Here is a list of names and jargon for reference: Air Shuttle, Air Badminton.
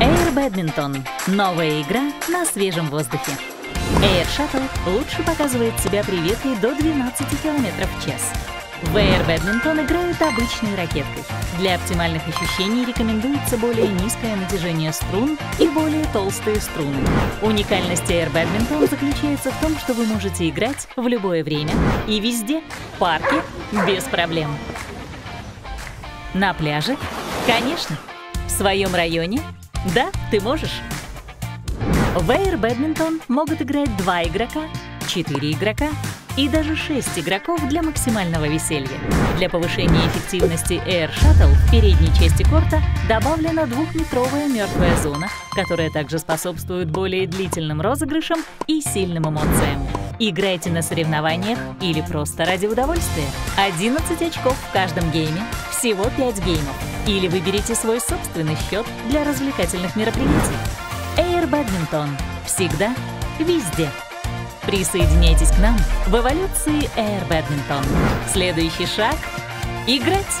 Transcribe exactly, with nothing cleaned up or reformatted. Air Badminton – новая игра на свежем воздухе. Air Shuttle лучше показывает себя при ветре до двенадцати километров в час. В Air Badminton играют обычной ракеткой. Для оптимальных ощущений рекомендуется более низкое натяжение струн и более толстые струны. Уникальность Air Badminton заключается в том, что вы можете играть в любое время и везде, в парке, без проблем. На пляже? Конечно! В своем районе? Да, ты можешь! В Air Badminton могут играть два игрока, четыре игрока, и даже шесть игроков для максимального веселья. Для повышения эффективности Air Shuttle в передней части корта добавлена двухметровая мертвая зона, которая также способствует более длительным розыгрышам и сильным эмоциям. Играйте на соревнованиях или просто ради удовольствия. одиннадцать очков в каждом гейме, всего пять геймов. Или выберите свой собственный счет для развлекательных мероприятий. Air Badminton. Всегда, везде. Присоединяйтесь к нам в эволюции Air Badminton. Следующий шаг – играть!